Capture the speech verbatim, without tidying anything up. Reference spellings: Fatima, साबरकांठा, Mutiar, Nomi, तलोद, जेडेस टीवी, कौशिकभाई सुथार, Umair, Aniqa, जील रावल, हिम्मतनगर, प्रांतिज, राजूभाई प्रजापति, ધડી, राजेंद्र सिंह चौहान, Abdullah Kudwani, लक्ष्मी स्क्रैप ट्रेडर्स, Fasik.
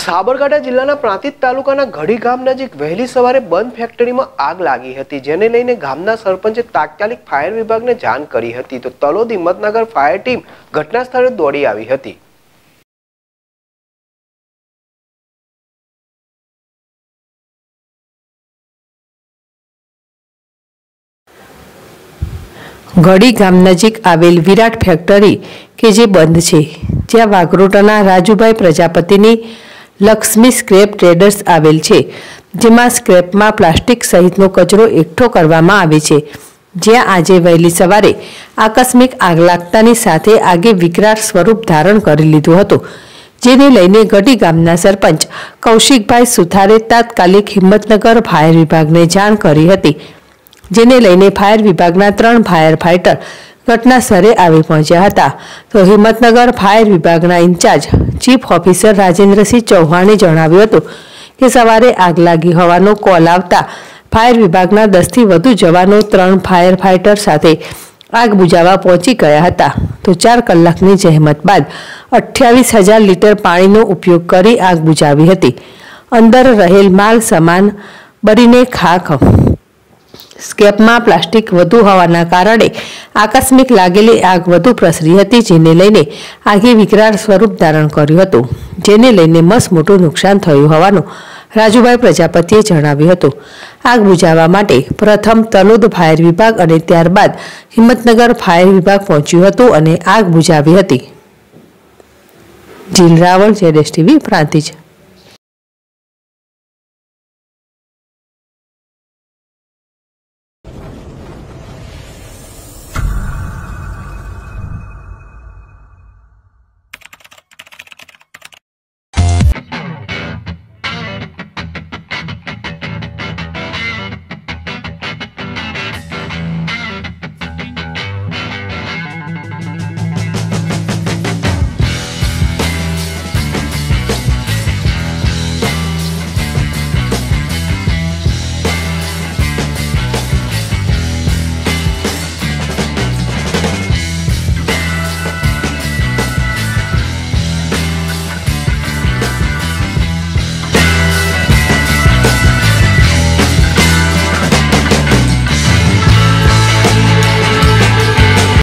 સાબરકાંઠા જિલ્લાના પ્રાંતિજ તાલુકાના ઘડી ગામ નજીક વહેલી સવારે બંધ ફેક્ટરીમાં આગ લાગી હતી, જેને લઈને ગામના સરપંચે તાત્કાલિક ફાયર વિભાગને જાણ કરી હતી તો તલોદ હિમ્મતનગર ફાયર ટીમ ઘટના સ્થળે દોડી આવી હતી। घड़ी गाम नजीक आवेल विराट फैक्टरी के जे बंध छे, ज्यां वागरोटाना राजूभाई प्रजापतिनी लक्ष्मी स्क्रैप ट्रेडर्स आवेल छे, जेमां स्क्रैपमां प्लास्टिक सहितनो कचरो एकठो करवामां आवे छे, ज्यां आजे वहेली सवारे आकस्मिक आग लागतानी साथे आगे विकराल स्वरूप धारण करी लीधुं हतुं, जेने लईने घड़ी गामना सरपंच कौशिकभाई सुथारे तात्कालिक हिम्मतनगर फायर विभागने जाण करी हती, जेने लईने फायर विभागना त्रण फायर फाइटर घटना स्थळे आवी पहुंच्या हता। तो हिम्मतनगर फायर विभागना incharge chief officer Rajendra Singh चौहाने जणाव्युं हतुं के सवारे आग लागी होवानो कॉल आवता फायर विभागना दस थी वधु जवानो त्रण फायर फाइटर साथे आग बुझावा पहुंची गया हता। तो चार कलाकनी जहेमत बाद अठावीस हजार लीटर पाणीनो उपयोग करी आग बुझावी हती। अंदर रहेल माल सामान बरीने खाक स्क्रैप में प्लास्टिक वधु होवाना कारणे आकस्मिक लागेली आग वधु प्रसरी हती, जेने लईने आगे विकराल स्वरूप धारण कर्युं हतुं, जेने लईने मस मोटुं नुकसान थयुं होवानुं राजूभाई प्रजापतिए जणाव्युं हतुं। आग बुझावा माटे प्रथम तलोद फायर विभाग अने त्यारबाद हिम्मतनगर फायर विभाग पहोंच्युं हतुं अने आग बुझावी हती। जील रावल, जेडेस टीवी, प्रांतिज।